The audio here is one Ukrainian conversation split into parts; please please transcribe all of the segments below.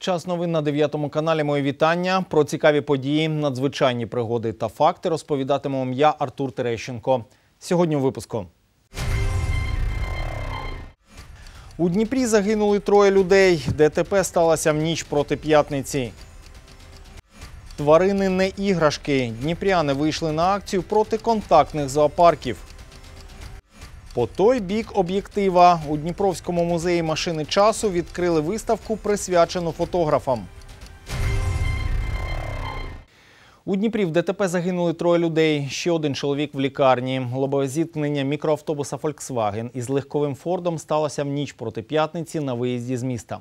Час новин на 9-му каналі. Мої вітання. Про цікаві події, надзвичайні пригоди та факти розповідатиму вам я, Артур Терещенко. Сьогодні у випуску. У Дніпрі загинули троє людей. ДТП сталося в ніч проти п'ятниці. Тварини не іграшки. Дніпряни вийшли на акцію проти контактних зоопарків. По той бік об'єктива. У Дніпровському музеї «Машини часу» відкрили виставку, присвячену фотографам. У Дніпрі в ДТП загинули троє людей. Ще один чоловік в лікарні. Лобове зіткнення мікроавтобуса «Volkswagen» із легковим «Фордом» сталося в ніч проти п'ятниці на виїзді з міста.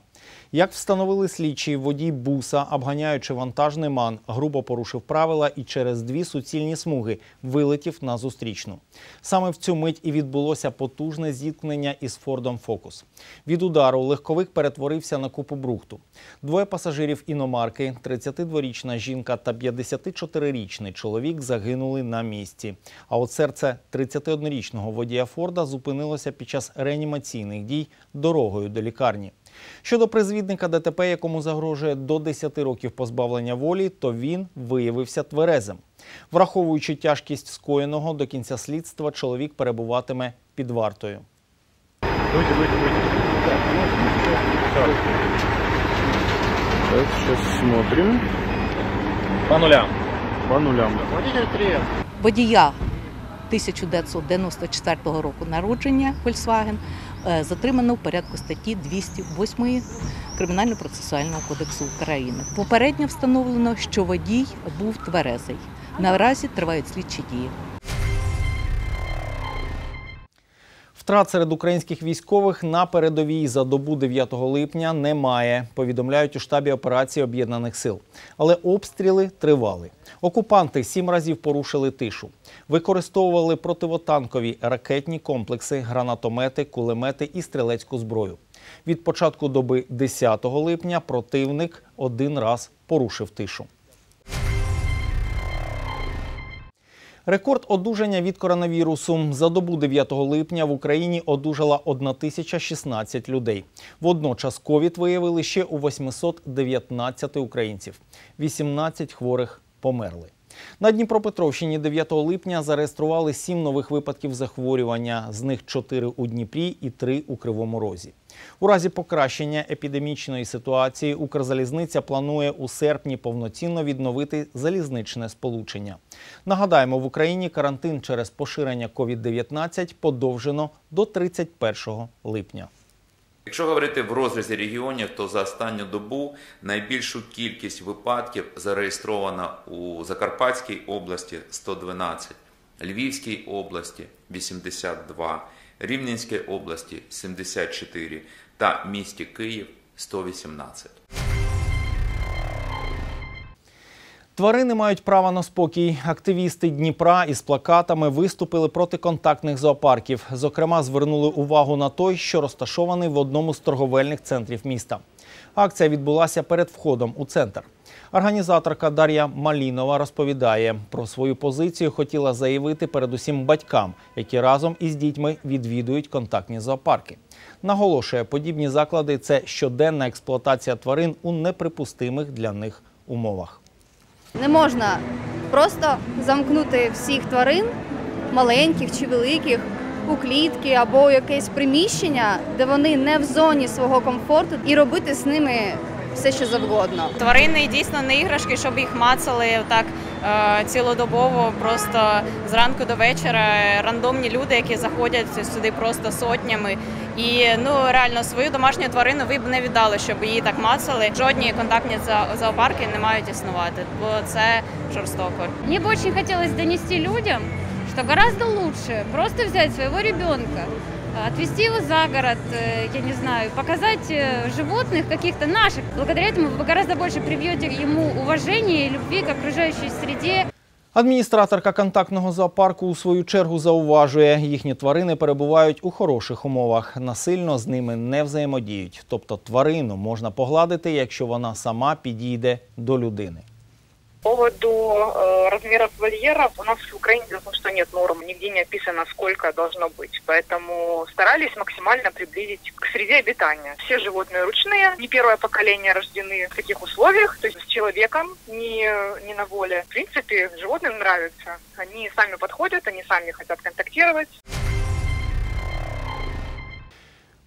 Як встановили слідчі, водій буса, обганяючи вантажний ман, грубо порушив правила і через дві суцільні смуги вилетів на зустрічну. Саме в цю мить і відбулося потужне зіткнення із «Фордом Фокус». Від удару легковик перетворився на купу брухту. Двоє пасажирів іномарки, 32-річна жінка та 54-річний чоловік загинули на місці. А от серце 31-річного водія «Форда» зупинилося під час реанімаційних дій дорогою до лікарні. Щодо призвідника ДТП, якому загрожує до 10 років позбавлення волі, то він виявився тверезим. Враховуючи тяжкість скоєного, до кінця слідства чоловік перебуватиме під вартою. По нулям. По нулям. Водія 1994 року народження «Volkswagen» затримано в порядку статті 208 Кримінально-процесуального кодексу України. Попередньо встановлено, що водій був тверезий. Наразі тривають слідчі дії. Втрат серед українських військових на передовій за добу 9 липня немає, повідомляють у штабі операції Об'єднаних сил. Але обстріли тривали. Окупанти 7 разів порушили тишу. Використовували противотанкові ракетні комплекси, гранатомети, кулемети і стрілецьку зброю. Від початку доби 10 липня противник 1 раз порушив тишу. Рекорд одужання від коронавірусу. За добу 9 липня в Україні одужала 1016 людей. Водночас ковід виявили ще у 819 українців. 18 хворих померли. На Дніпропетровщині 9 липня зареєстрували 7 нових випадків захворювання. З них 4 у Дніпрі і 3 у Кривому Розі. У разі покращення епідемічної ситуації Укрзалізниця планує у серпні повноцінно відновити залізничне сполучення. Нагадаємо, в Україні карантин через поширення COVID-19 подовжено до 31 липня. Якщо говорити в розрізі регіонів, то за останню добу найбільшу кількість випадків зареєстровано у Закарпатській області – 112, Львівській області – 82, Рівненській області – 74 та місті Київ – 118. Тварини мають право на спокій. Активісти Дніпра із плакатами виступили проти контактних зоопарків. Зокрема, звернули увагу на той, що розташований в одному з торговельних центрів міста. Акція відбулася перед входом у центр. Організаторка Дар'я Малінова розповідає, про свою позицію хотіла заявити передусім батькам, які разом із дітьми відвідують контактні зоопарки. Наголошує, подібні заклади – це щоденна експлуатація тварин у неприпустимих для них умовах. Не можна просто замкнути всіх тварин, маленьких чи великих, у клітки або якесь приміщення, де вони не в зоні свого комфорту, і робити з ними все, що завгодно. Тварини дійсно не іграшки, щоб їх мацали так цілодобово, просто зранку до вечора. Рандомні люди, які заходять сюди просто сотнями. І реально свою домашню тварину ви б не віддали, щоб її так мацали. Жодні контактні зоопарки не мають існувати, бо це жорстоко. Мені б дуже хотілося донести людям, що гораздо краще просто взяти свого дитинка, отвезти его за город, я не знаю, показать животных каких-то наших. Благодаря этому вы гораздо больше привьете ему уважения и любви к окружающей среде. Адміністраторка контактного зоопарку у свою чергу зауважує, їхні тварини перебувають у хороших умовах, насильно з ними не взаємодіють. Тобто тварину можна погладити, якщо вона сама підійде до людини. поводу размеров вольеров, у нас в Украине, потому что нет норм, нигде не описано, сколько должно быть. Поэтому старались максимально приблизить к среде обитания. Все животные ручные, не первое поколение рождены в таких условиях, то есть с человеком не на воле. В принципе, животным нравится. Они сами подходят, они сами хотят контактировать.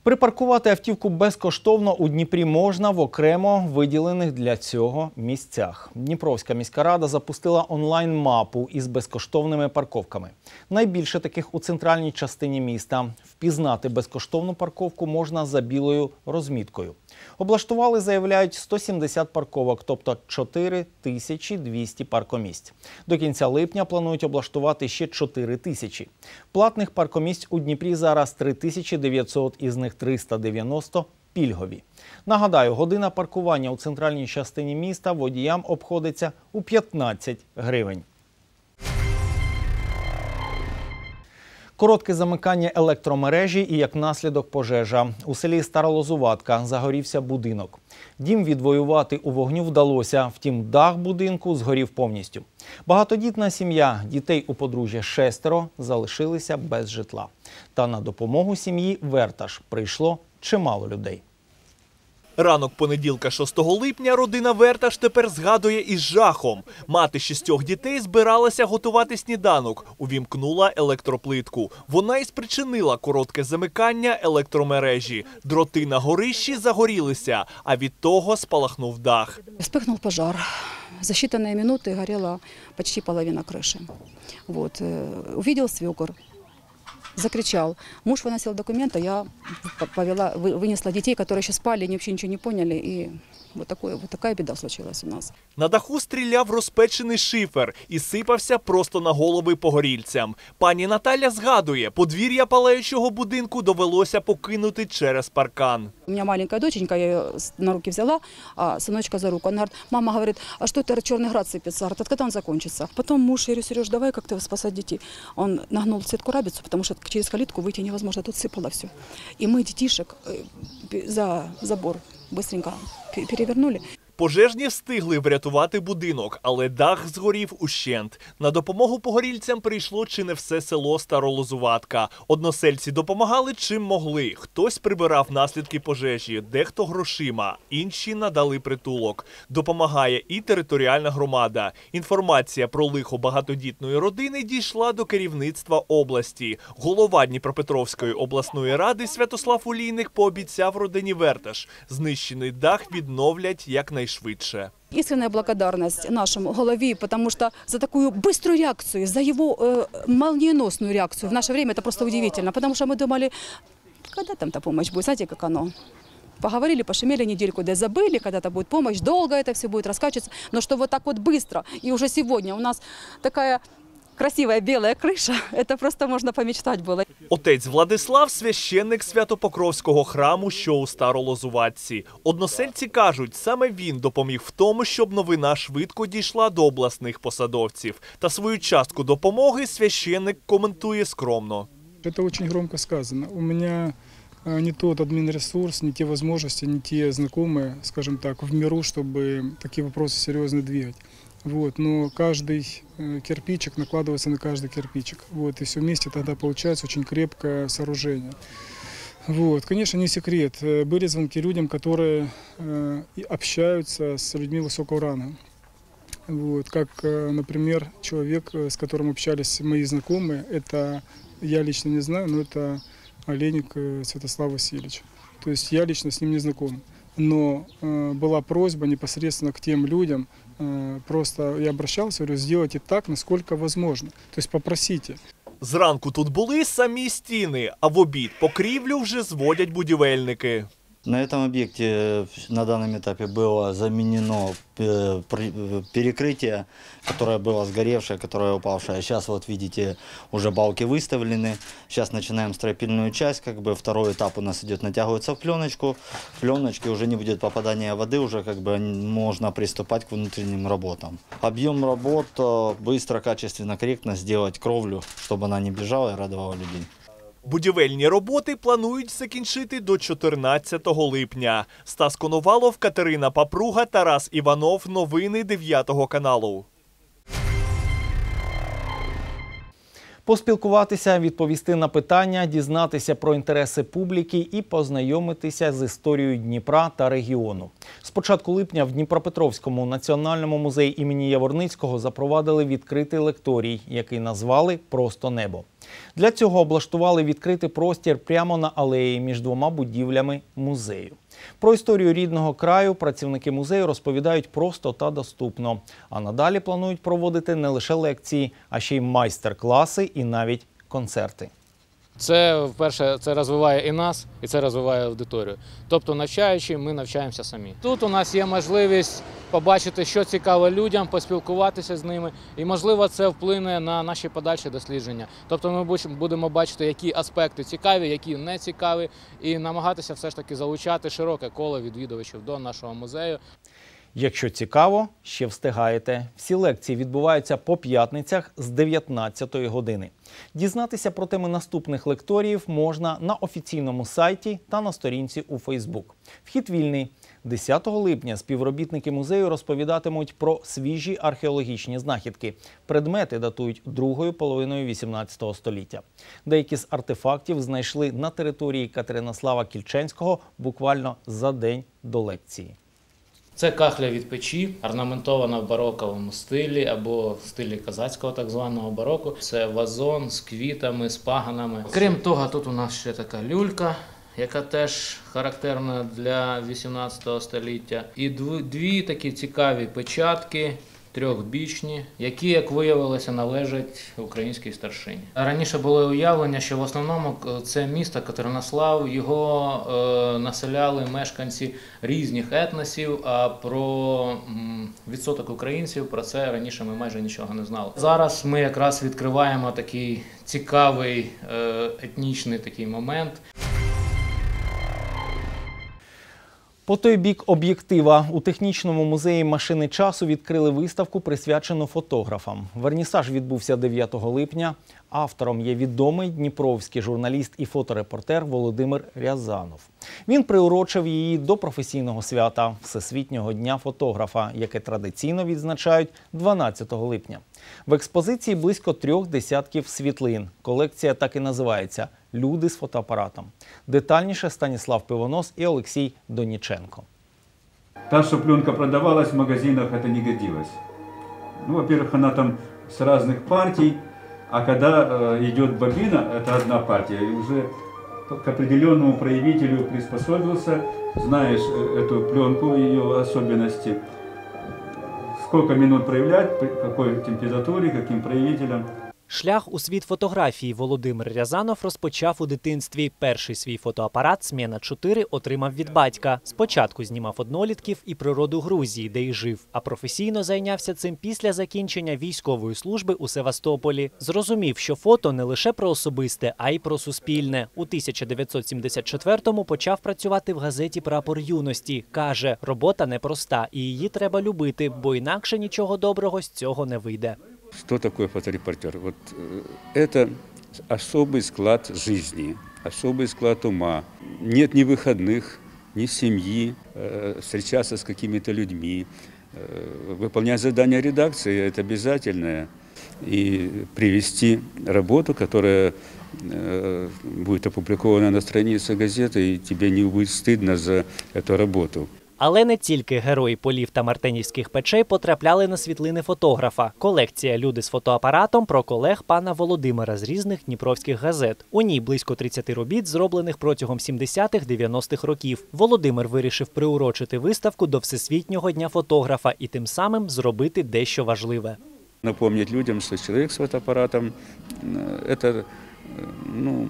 Припаркувати автівку безкоштовно у Дніпрі можна в окремо виділених для цього місцях. Дніпровська міська рада запустила онлайн-мапу із безкоштовними парковками. Найбільше таких у центральній частині міста. Впізнати безкоштовну парковку можна за білою розміткою. Облаштували, заявляють, 170 парковок, тобто 4200 паркомісць. До кінця липня планують облаштувати ще 4000. Платних паркомісць у Дніпрі зараз 3900, із них 390 – пільгові. Нагадаю, година паркування у центральній частині міста водіям обходиться у 15 гривень. Коротке замикання електромережі і, як наслідок, пожежа. У селі Старолозуватка загорівся будинок. Дім відвоювати у вогню вдалося, втім дах будинку згорів повністю. Багатодітна сім'я, дітей у подружжя 6, залишилися без житла. Та на допомогу сім'ї Верташ прийшло чимало людей. Ранок понеділка 6 липня родина Верташ тепер згадує із жахом. Мати 6 дітей збиралася готувати сніданок, увімкнула електроплитку. Вона і спричинила коротке замикання електромережі. Дроти на горищі загорілися, а від того спалахнув дах. Вспихнув пожар. За считанные минуты горіла почти половина криші. Увидів свекор. Закричал. Муж выносил документы, я вынесла детей, которые еще спали, они вообще ничего не поняли. И вот такая беда случилась у нас. На даху стріляв розпечений шифер і сипався просто на голови погорільцям. Пані Наталя згадує, подвір'я палаючого будинку довелося покинути через паркан. У мене маленька доченька, я її на руки взяла, а синочка за руку. Вона говорить, мама говорить, а що це чорний град сипеться? Говорить, коли він закінчиться? Потім муж, я говорю, Сереж, давай як тебе спасати дітей. Він нагнув сітку рабицю, тому що через калитку вийти невозможно, тут сипало все. І ми дітішок за забор швидко перевернули. Пожежні встигли врятувати будинок, але дах згорів ущент. На допомогу погорільцям прийшло чи не все село Старолозуватка. Односельці допомагали чим могли. Хтось прибирав наслідки пожежі, дехто грошима, інші надали притулок. Допомагає і територіальна громада. Інформація про лихо багатодітної родини дійшла до керівництва області. Голова Дніпропетровської обласної ради Святослав Олійник пообіцяв родині Верташ. Знищений дах відновлять якнайшвидше. Искренняя благодарность нашему голове, потому что за такую быструю реакцию, за его молниеносную реакцию в наше время это просто удивительно, потому что мы думали, когда там-то помощь будет, знаете, как оно. Поговорили, пошумели недельку, да забыли, когда-то будет помощь, долго это все будет раскачиваться, но что вот так вот быстро, и уже сегодня у нас такая... красивая белая крыша, это просто можно помечтать было. Отець Владислав – священник Святопокровського храму, що у Старолозуватці. Односельці кажуть, саме він допоміг в тому, щоб новина швидко дійшла до обласних посадовців. Та свою частку допомоги священник коментує скромно. Це дуже громко сказано. У мене не тот админресурс, не те возможности, не те знакомые, скажем так, в миру, чтобы такие вопросы серьезно двигать. Но каждый кирпичик накладывается на каждый кирпичик. И все вместе тогда получается очень крепкое сооружение. Конечно, не секрет. Были звонки людям, которые общаются с людьми высокого ранга. Как, например, человек, с которым общались мои знакомые, это я лично не знаю, но это Олейник Святослав Васильевич. То есть я лично с ним не знаком. Но была просьба непосредственно к тем людям, просто я обращался, говорю, сделайте так, насколько возможно. То есть попросите. Зранку тут були самі стіни, а в обід покрівлю вже зводять будівельники. На этом объекте на данном этапе было заменено перекрытие, которое было сгоревшее, которое упавшее. Сейчас, видите, уже балки выставлены. Сейчас начинаем стропильную часть. Второй этап у нас идет, натягивается в пленочку. В пленочке уже не будет попадания воды, уже можно приступать к внутренним работам. Объем работ быстро, качественно, корректно сделать кровлю, чтобы она не бежала и радовала людей. Будівельні роботи планують закінчити до 14 липня. Стас Конувалов, Катерина Папруга, Тарас Іванов. Новини 9 каналу. поспілкуватися, відповісти на питання, дізнатися про інтереси публіки і познайомитися з історією Дніпра та регіону. З початку липня в Дніпропетровському національному музеї імені Яворницького запровадили відкритий лекторій, який назвали «Просто небо». Для цього облаштували відкритий простір прямо на алеї між двома будівлями музею. Про історію рідного краю працівники музею розповідають просто та доступно. А надалі планують проводити не лише лекції, а ще й майстер-класи і навіть концерти. Це, вперше, це розвиває і нас, і це розвиває аудиторію. Тобто, навчаючи, ми навчаємося самі. Тут у нас є можливість побачити, що цікаво людям, поспілкуватися з ними. І, можливо, це вплине на наші подальші дослідження. Тобто, ми будемо бачити, які аспекти цікаві, які не цікаві, і намагатися все ж таки залучати широке коло відвідувачів до нашого музею. Якщо цікаво, ще встигаєте. Всі лекції відбуваються по п'ятницях з 19-ї години. Дізнатися про теми наступних лекторіїв можна на офіційному сайті та на сторінці у Фейсбук. Вхід вільний. 10 липня співробітники музею розповідатимуть про свіжі археологічні знахідки. Предмети датують другою половиною 18 століття. Деякі з артефактів знайшли на території Катерина-Слава-Кільченського буквально за день до лекції. Це кахля від печі, орнаментована в бароковому стилі або в стилі козацького так званого бароку. Це вазон з квітами, з паганами. Крім того, тут у нас ще така люлька, яка теж характерна для 18 століття. І дві такі цікаві печатки, трьохбічні, які, як виявилося, належать українській старшині. Раніше було уявлення, що в основному це місто Катеринослав, його населяли мешканці різних етносів, а про відсоток українців, про це раніше ми майже нічого не знали. Зараз ми якраз відкриваємо такий цікавий етнічний такий момент. По той бік об'єктива у технічному музеї «Машини часу» відкрили виставку, присвячену фотографам. Вернісаж відбувся 9 липня. Автором є відомий дніпровський журналіст і фоторепортер Володимир Рязанов. Він приурочив її до професійного свята – Всесвітнього дня фотографа, яке традиційно відзначають 12 липня. В експозиції близько 3 десятків світлин. Колекція так і називається – «Люди з фотоапаратом». Детальніше Станіслав Пивонос і Олексій Доніченко. Та, що пленка продавалась в магазинах, це не годилось. Ну, во-первых, вона там з різних партій, а коли йде бобіна, це одна партія, і вже к определенному проявителю приспособився, знаєш цю пленку, її особливості, скільки хвилин проявляти, при якій температурі, яким проявителем. Шлях у світ фотографії Володимир Рязанов розпочав у дитинстві. Перший свій фотоапарат «Смєна 4» отримав від батька. Спочатку знімав однолітків і природу Грузії, де й жив. А професійно зайнявся цим після закінчення військової служби у Севастополі. Зрозумів, що фото не лише про особисте, а й про суспільне. У 1974-му почав працювати в газеті «Прапор юності». Каже, робота непроста і її треба любити, бо інакше нічого доброго з цього не вийде. Что такое фоторепортер? Вот это особый склад жизни, особый склад ума. Нет ни выходных, ни семьи, встречаться с какими-то людьми, выполнять задания редакции – это обязательное. И привести работу, которая будет опубликована на странице газеты, и тебе не будет стыдно за эту работу. Але не тільки герої полів та мартенівських печей потрапляли на світлини фотографа. Колекція «Люди з фотоапаратом» про колег пана Володимира з різних дніпровських газет. У ній близько 30 робіт, зроблених протягом 70-90-х років. Володимир вирішив приурочити виставку до Всесвітнього дня фотографа і тим самим зробити дещо важливе. Напомнити людям, що чоловік з фотоапаратом – це, ну,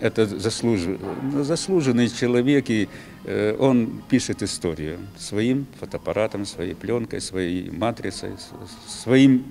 это заслуженный человек, и он пишет историю своим фотоаппаратом, своей пленкой, своей матрицей, своим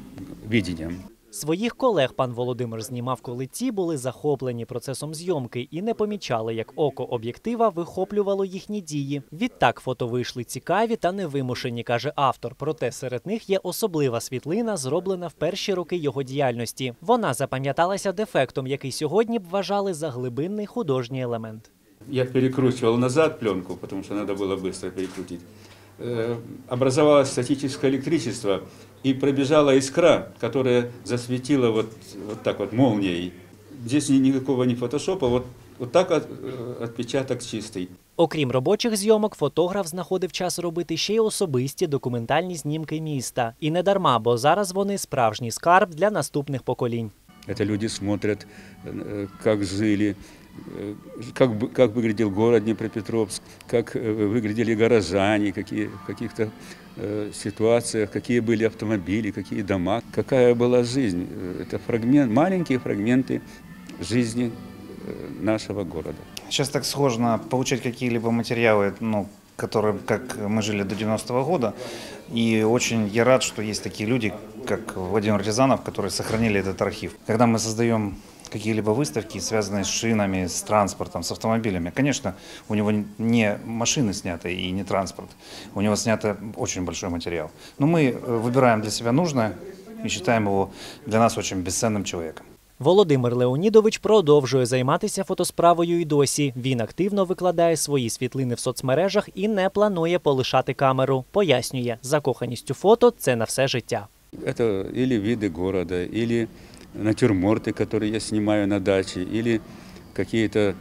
видением. Своїх колег пан Володимир знімав, коли ті були захоплені процесом зйомки і не помічали, як око об'єктива вихоплювало їхні дії. Відтак фото вийшли цікаві та невимушені, каже автор. Проте серед них є особлива світлина, зроблена в перші роки його діяльності. Вона запам'яталася дефектом, який сьогодні б вважали за глибинний художній елемент. Я перекручував назад пленку, тому що треба було швидко перекрутити. образовалось статическое электричество, и пробежала искра, которая засветила вот так вот молнией. Здесь никакого не фотошопа, вот так отпечаток чистий. Окрім робочих зйомок, фотограф знаходив час робити ще й особисті документальні знімки міста. І не дарма, бо зараз вони справжній скарб для наступних поколінь. Це люди дивляться, як жили, як виглядав город Дніпропетровськ, як виглядали горожани, в якихось ситуаціях, які були автомобілі, які дома, яка була життя. Це маленькі фрагменти життя нашего города. Сейчас так сложно получать какие-либо материалы, которым, как мы жили до 90-го года. И очень я рад, что есть такие люди, как Владимир Рязанов, которые сохранили этот архив. Когда мы создаем какие-либо выставки, связанные с шинами, с транспортом, с автомобилями, конечно, у него не машины сняты и не транспорт. У него снят очень большой материал. Но мы выбираем для себя нужное и считаем его для нас очень бесценным человеком. Володимир Леонідович продовжує займатися фотосправою і досі. Він активно викладає свої світлини в соцмережах і не планує полишати камеру. Пояснює, закоханість у фото – це на все життя. Це або види міста, або натюрморти, які я знімаю на дачі, або якісь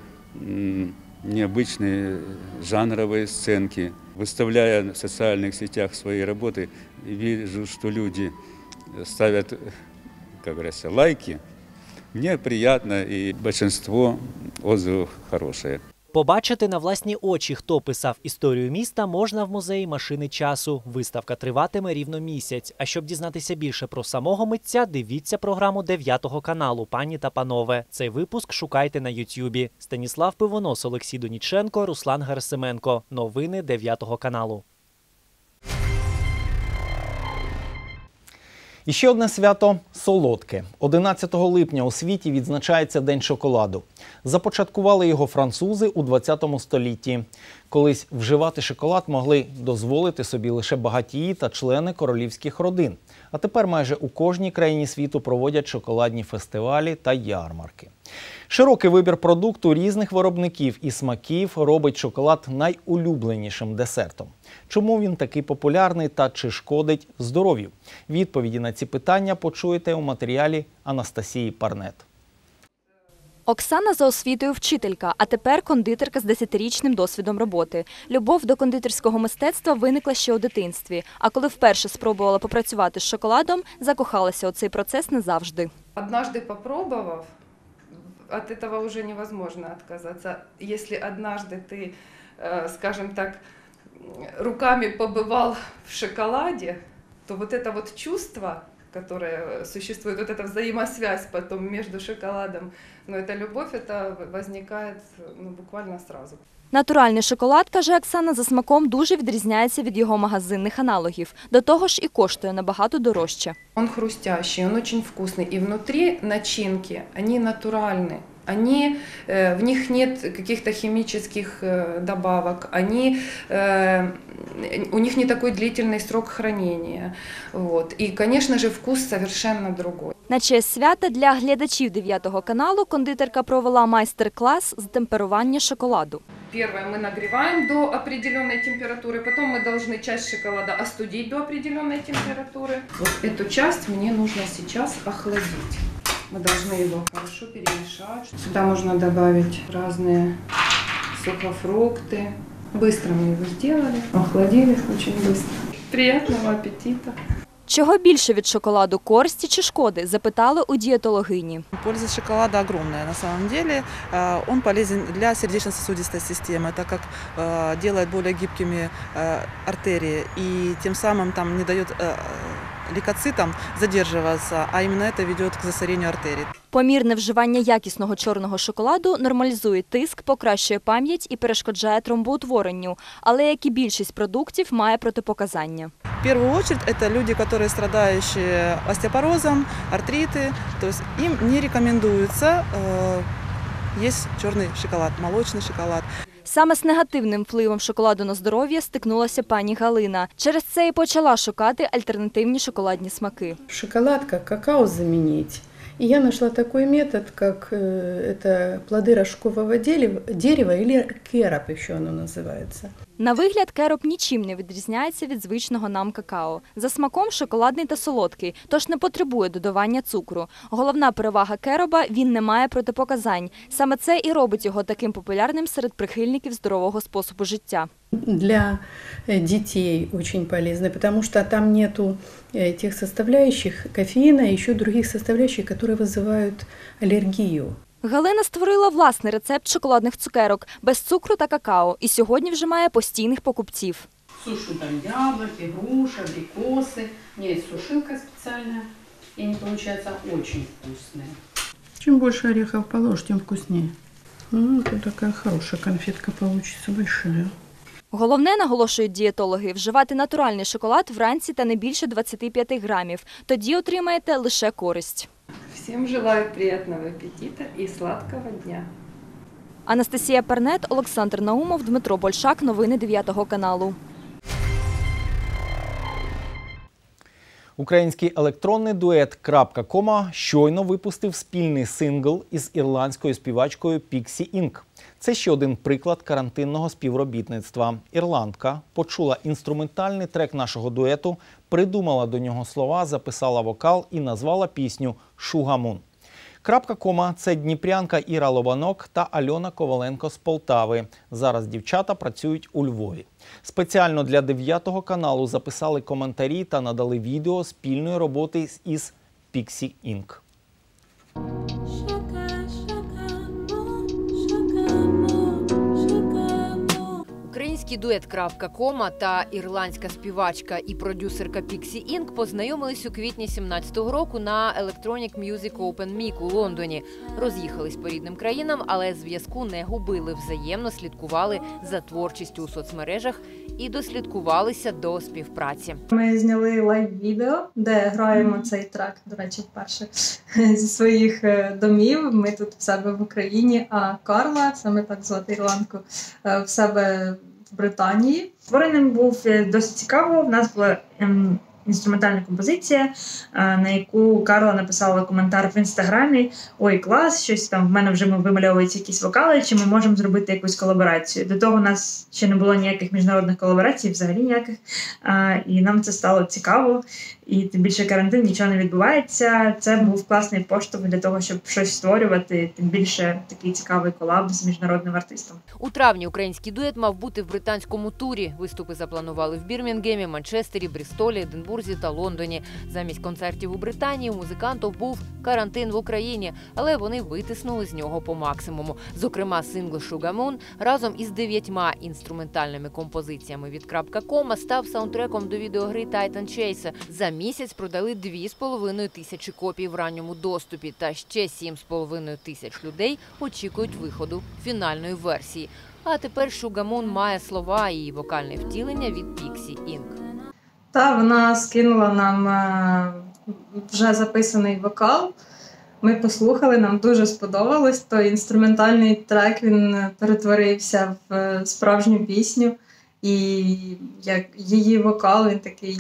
незвичайні жанрові сценки. Виставляю в соціальних мережах свої роботи, бачу, що люди ставлять лайки. Мені приємно і більшість відгуків хороші. Побачити на власні очі, хто писав історію міста, можна в музеї «Машини часу». Виставка триватиме рівно місяць. А щоб дізнатися більше про самого митця, дивіться програму 9-го каналу «Пані та панове». Цей випуск шукайте на Ютубі. Станіслав Пивонос, Олексій Доніченко, Руслан Герасименко. Новини 9-го каналу. І ще одне свято – солодке. 11 липня у світі відзначається День шоколаду. Започаткували його французи у 20 столітті. Колись вживати шоколад могли дозволити собі лише багатії та члени королівських родин. А тепер майже у кожній країні світу проводять шоколадні фестивалі та ярмарки. Широкий вибір продукту різних виробників і смаків робить шоколад найулюбленішим десертом. Чому він такий популярний та чи шкодить здоров'ю? Відповіді на ці питання почуєте у матеріалі Анастасії Парнет. Оксана за освітою вчителька, а тепер кондитерка з 10-річним досвідом роботи. Любов до кондитерського мистецтва виникла ще у дитинстві. А коли вперше спробувала попрацювати з шоколадом, закохалася у цей процес назавжди. Однажды попробував. От этого уже невозможно отказаться. Если однажды ты, скажем так, руками побывал в шоколаде, то вот это вот чувство, которое существует, вот эта взаимосвязь потом между шоколадом, но эта любовь, это возникает буквально сразу. Натуральний шоколад, каже Оксана, за смаком дуже відрізняється від його магазинних аналогів. До того ж і коштує набагато дорожче. Він хрустящий, він дуже вкусний. І внутрі начинки, вони натуральні. В них нет каких-то химических добавок, у них не такой длительный срок хранения. И, конечно же, вкус совершенно другой. На честь свята для глядачів 9-го каналу кондитерка провела майстер-клас з темперування шоколаду. Перше, ми нагріваємо до определеної температури, потім ми повинні частину шоколаду остудити до определеної температури. Ось цю частину мені потрібно зараз охолодити. Мы должны его хорошо перемешать. Сюда можно добавить разные сухофрукты. Быстро мы его сделали, охладили очень быстро. Приятного аппетита! Чего больше от шоколада, користи чи шкоды, запитали у диетологини. Польза шоколада огромная на самом деле. Он полезен для сердечно-сосудистой системы, так как делает более гибкими артерии и тем самым там не дает лейкоцитам задерживаться, а именно это ведет к засорению артерий. Помірне вживання якісного чорного шоколаду нормалізує тиск, покращує пам'ять і перешкоджає тромбоутворенню. Але, як і більшість продуктів, має протипоказання. В першу чергу, це люди, які страждають остеопорозом, артрити. Тобто їм не рекомендується їсти чорний шоколад, молочний шоколад. Саме з негативним впливом шоколаду на здоров'я стикнулася пані Галина. Через це і почала шукати альтернативні шоколадні смаки. Шоколадка, какао замінити. И я нашла такой метод, как это плоды рожкового дерева или керап еще оно называется. На вигляд кероп нічим не відрізняється від звичного нам какао. За смаком шоколадний та солодкий, тож не потребує додавання цукру. Головна перевага кероба – він не має протипоказань. Саме це і робить його таким популярним серед прихильників здорового способу життя. Для детей очень полезно, потому что там нету тех составляющих кофеина и еще других составляющих, которые вызывают аллергию. Галина створила власний рецепт шоколадних цукерок без цукру та какао і сьогодні вже має постійних покупців. Сушу там яблуки, груші, абрикоси. У мене є сушилка спеціальна, і вони виходять дуже вкусні. Чим більше орехів положиш, тим вкусніше. Тут така хороша конфетка получиться, велика. Головне, наголошують дієтологи, вживати натуральний шоколад вранці та не більше 25 грамів. Тоді отримаєте лише користь. Всім бажаю приємного апетиту і солодкого дня. Анастасія Парнет, Олександр Наумов, Дмитро Большак. Новини 9 каналу. Український електронний дует «Крапка Кома» щойно випустив спільний сингл із ірландською співачкою «Піксі Інк». Це ще один приклад карантинного співробітництва. Ірландка почула інструментальний трек нашого дуету, придумала до нього слова, записала вокал і назвала пісню «Шугамун». «Крапка Кома» – це дніпрянка Іра Лобанок та Альона Коваленко з Полтави. Зараз дівчата працюють у Львові. Спеціально для 9 каналу записали коментарі та надали відео спільної роботи із «Піксі Інк». Український дует «Крапка Кома» та ірландська співачка і продюсерка Піксі Інк познайомились у квітні 17-го року на Electronic Music Open Mic у Лондоні. Роз'їхались по рідним країнам, але зв'язку не губили, взаємно слідкували за творчістю у соцмережах і дослідкувалися до співпраці. Ми зняли лайв-відео, де граємо цей трек, до речі, вперше зі своїх домів. Ми тут в себе в Україні, а Карла, саме так звати ірландку, в себе в Британії. Створеним був досить цікаво. У нас була інструментальна композиція, на яку Карла написала коментар в інстаграмі. «Ой, клас, щось там в мене вже вимальовуються якісь вокали, чи ми можемо зробити якусь колаборацію?» До того у нас ще не було ніяких міжнародних колаборацій, взагалі ніяких, і нам це стало цікаво. І тим більше карантин, нічого не відбувається. Це був класний поштовх для того, щоб щось створювати, тим більше такий цікавий колаб з міжнародним артистом. У травні український дует мав бути в британському турі. Виступи запланували в Бірмінгемі, Манчестері, Брістолі, Единбурзі та Лондоні. Замість концертів у Британії у музикантів був карантин в Україні, але вони витиснули з нього по максимуму. Зокрема, сингл «Шугамун» разом із 9 інструментальними композиціями від «Крапка Кома» став саундтреком до відеогри «Тайтан Чейса». Місяць продали 2,5 тисячі копій в ранньому доступі, та ще 7,5 тисяч людей очікують виходу фінальної версії. А тепер «Шугамун» має слова і вокальне втілення від Піксі Інк. Та вона скинула нам вже записаний вокал. Ми послухали, нам дуже сподобалось. Той інструментальний трек, він перетворився в справжню пісню. І як її вокал, він такий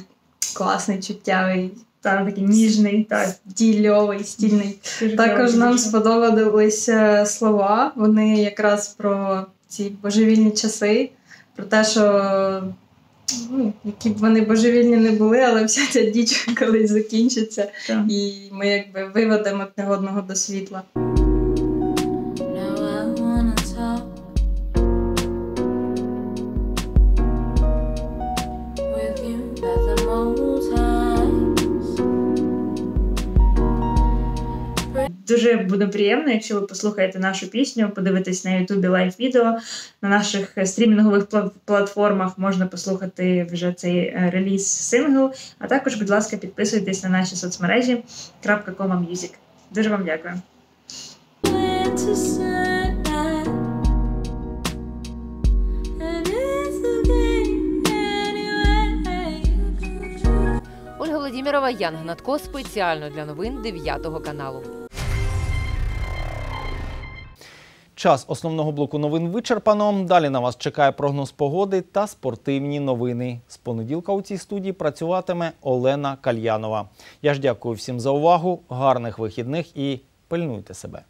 класний, чуттєвий, такий ніжний, дільовий, стільний. Також нам сподобалися слова, вони якраз про ці божевільні часи, про те, що які б вони божевільні не були, але вся ця діч колись закінчиться, і ми якби виведемо одне одного до світла. Дуже буде приємно, якщо ви послухаєте нашу пісню, подивитесь на ютубі лайв-відео. На наших стрімінгових платформах можна послухати вже цей реліз-сингл. А також, будь ласка, підписуйтесь на наші соцмережі .com.music. Дуже вам дякую. Ольга Володімірова, Ян Гнатко. Спеціально для новин 9 каналу. Час основного блоку новин вичерпано. Далі на вас чекає прогноз погоди та спортивні новини. З понеділка у цій студії працюватиме Олена Кальянова. Я ж дякую всім за увагу, гарних вихідних і пильнуйте себе.